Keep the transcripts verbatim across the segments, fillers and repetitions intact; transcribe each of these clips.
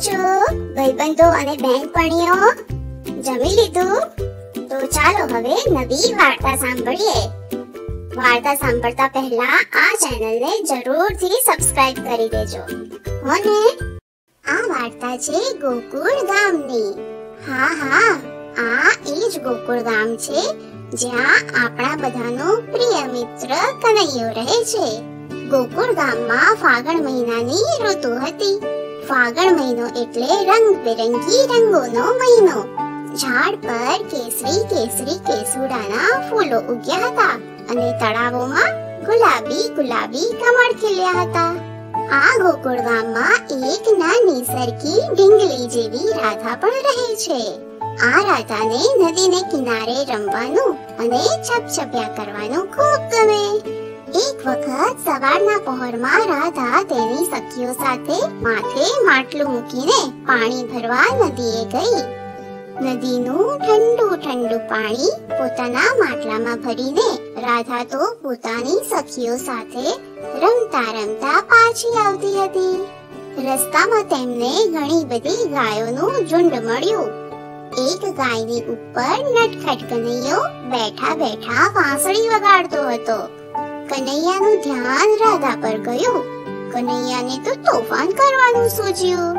છો ભાઈબંધો અને બહેનપણીઓ? જમી લીધું? તો ચાલો હવે નવી વાર્તા સાંભળીએ. વાર્તા સાંભળતા પહેલા આ ચેનલને જરૂરથી સબસ્ક્રાઇબ કરી દેજો. હોને આ વાર્તા છે ગોકુળ ગામની. હા હા આ એ જ ગોકુળ ગામ છે જ્યાં આપણા બધાનો પ્રિય મિત્ર કનૈયો રહે છે. ગોકુળ ગામમાં ફાગણ મહિનાની ઋતુ હતી. ફાગણ મહિનો એટલે રંગબેરંગી રંગોનો મહિનો. ઝાડ પર કેસરી કેસરી કેસુડાના ફૂલો ઉગ્યા હતા અને તળાવોમાં ગુલાબી ગુલાબી કમળ ખીલ્યા હતા. આ ગોકુળ ગામમાં એક નાની સરખી ઢીંગલી જેવી રાધા પણ રહે છે. આ રાધાને નદીને કિનારે રમવાનું અને છપછપિયા કરવાનું ખૂબ ગમે. એક વખત સવારના પહોરમાં રાધા તેની સખીઓ સાથે માથે માટલું મૂકીને પાણી ભરવા નદીએ ગઈ. નદીનું ઠંડુ ઠંડુ પાણી પોતાના માટલામાં ભરીને રાધા તો પોતાની સખીઓ સાથે રમતા રમતા પાછી આવતી હતી. રસ્તામાં તેમને ઘણી બધી ગાયોનું ઝુંડ મળ્યું. એક ગાયની ઉપર નટખટ કનૈયો બેઠા બેઠા વાંસળી વગાડતો હતો. કનૈયાનું ધ્યાન રાધા પર ગયું. કનૈયાને તો તોફાન કરવાનું સૂજ્યું.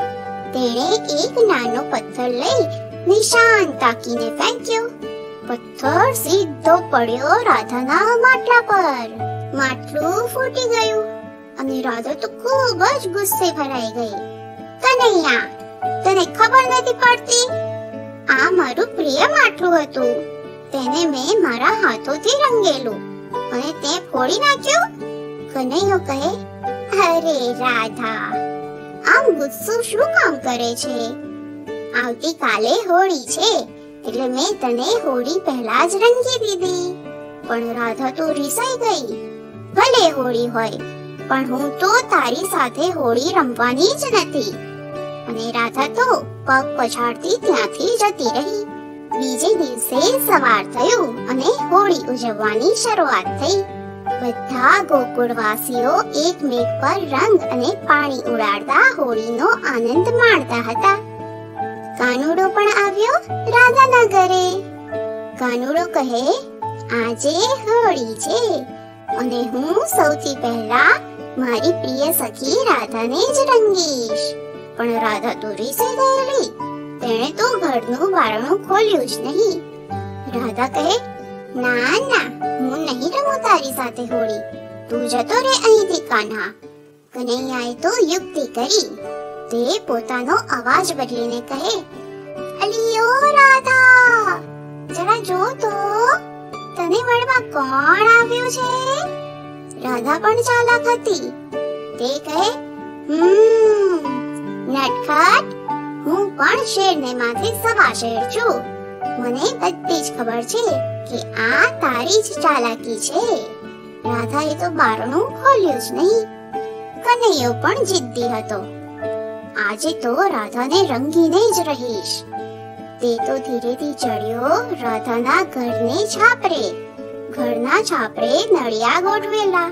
તેણે એક નાનો પથ્થર લઈ નિશાન તાકીને ફેંક્યો. પથ્થર સીધો પડ્યો રાધાના માટલા પર. માટલું ફૂટી ગયું અને રાધા તો ખૂબ જ ગુસ્સે ભરાઈ ગઈ. કનૈયા, તને ખબર નથી પડતી? આ મારું પ્રિય માટલું હતું. તેને મેં મારા હાથોથી રંગેલું અને તે ફોડી નાખ્યું. કનૈયો કહે, અરે રાધા, આમ ગુસ્સો શું કામ કરે છે? આવતીકાલે હોળી છે એટલે મેં તને હોળી પહેલા જ રંગી દીધી. પણ રાધા તો રીસાઈ ગઈ. ભલે હોળી હોય પણ હું તો તારી સાથે હોળી રમવાની જ નથી. અને રાધા તો પગ પછાડતી ત્યાંથી જતી રહી. બીજે દિવસે સવાર થયું અને હોળી ઉજવવાની શરૂઆત થઈ. બધા ગોકુળવાસીઓ એક મેઘ પર રંગ અને પાણી ઉડાડતા હોળીનો આનંદ માણતા હતા. કાનુડો પણ આવ્યો રાધાના ઘરે. કાનુડો કહે, આજે હોળી છે અને હું સૌથી પહેલા મારી પ્રિય સખી રાધાને જ રંગીશ. પણ રાધા તો રીસે ગયેલી. તેણે તો ઘરનું બારણું ખોલ્યું જ નહીં. રાધા કહે, ના ના, હું નહીં રમું તારી સાથે હોળી. તું જતો રે અહીંથી કાના. કનૈયાએ તો યુક્તિ કરી. તે પોતાનો અવાજ બદલીને કહે, અલીયો રાધા, જરા જો તો તને મળવા કોણ આવ્યું છે? રાધા પણ ચાલાક હતી. તે કહે, હમ નટખટ, હું પણ શેરને માથે સવા શેર છું. મને બધી જ ખબર છે કે આ તારી જ ચાલાકી છે. રાધાએ તો બારણું ખોલ્યું જ નહીં. કનૈયો પણ જિદ્દી હતો. આજે તો રાધાને રંગીને જ રહીશ. તે તો ધીરેથી ચડ્યો રાધાના ઘરને છાપરે. ઘરના છાપરે નળિયા ગોઠવેલા.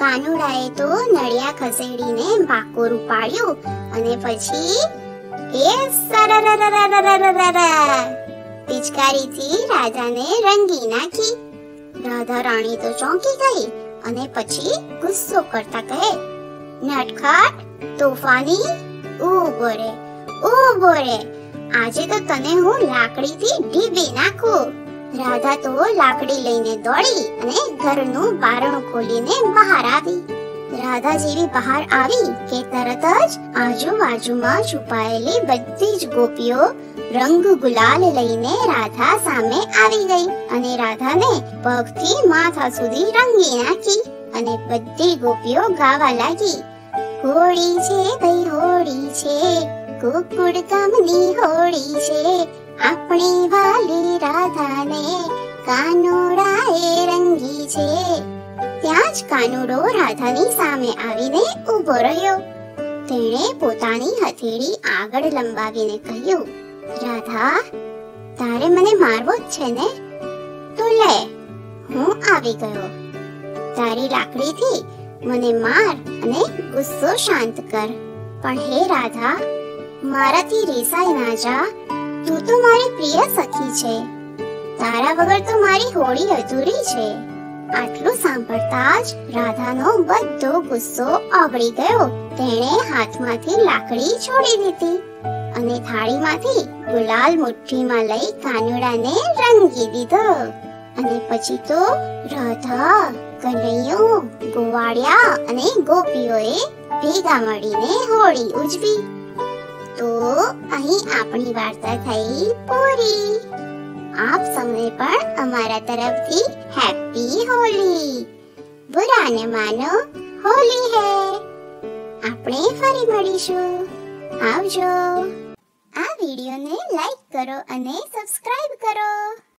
કાનુડાએ તો નળિયા ખસેડીને બાકોર ઉપાડ્યું અને પછી પિચકારીથી રાધાને રંગી નાખી. રાધા રાણી તો ચોંકી ગઈ અને પછી ગુસ્સો કરતા કહે, નટખટ તોફાની, ઊભો રે ઊભો રે, આજે તો તને હું લાકડીથી ઢીબી નાખું. રાધા તો લાકડી લઈને દોડી અને ઘરનું બારણું ખોલીને બહાર આવી. રાધા જેવી બહાર આવી કે તરત જ આજુબાજુમાં છુપાયેલી બધી જ ગોપીઓ રંગ ગુલાલ લઈને રાધા સામે આવી ગઈ અને રાધાને પગથી માથા સુધી રંગી નાખી. અને બધી ગોપીઓ ગાવા લાગી, હોળી છે ભાઈ હોળી છે, ગોકુળ ગામની હોળી છે, આપણી વાલી રાધાને કાનુડાએ રંગી છે. ત્યાં જ કાનુડો રાધાની સામે આવીને ઊભો રહ્યો. તેણે પોતાની હથેળી આગળ લંબાવીને કહ્યું, રાધા, તારે મને મારવો જ છે ને? તો લે, હું આવી ગયો. તારી લાકડીથી મને માર અને ગુસ્સો શાંત કર. પણ હે રાધા, મારાથી રેસાઈ ના જા, તું તો મારી પ્રિય સખી છે, તારા વગર તો મારી હોળી અધૂરી છે। આટલું સાંભળતા જ રાધાનો બધો ગુસ્સો ઓગળી ગયો। તેણે હાથમાંથી લાકડી છોડી દીધી અને થાળીમાંથી ગુલાલ મુઠ્ઠીમાં લઈ કાનુડાને રંગી દીધો। અને પછી તો રાધા, કનૈયો, ગોવાળિયા અને ગોપીઓએ ભેગા મળીને હોળી ઉજવી। તો અહીં આપણી વાર્તા થઈ પૂરી। આપ સૌને પણ અમારા તરફથી હેપી હોલી। બુરા ને માનો હોલી હે। આપણે ફરી મળીશું, આવજો। આ વિડીયોને લાઈક કરો અને સબસ્ક્રાઇબ કરો।